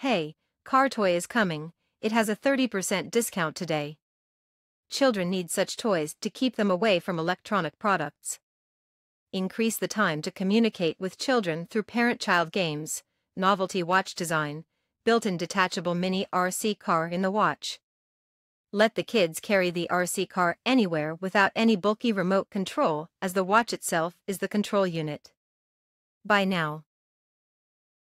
Hey, car toy is coming, it has a 30% discount today. Children need such toys to keep them away from electronic products. Increase the time to communicate with children through parent-child games, novelty watch design, built-in detachable mini RC car in the watch. Let the kids carry the RC car anywhere without any bulky remote control, as the watch itself is the control unit. Buy now.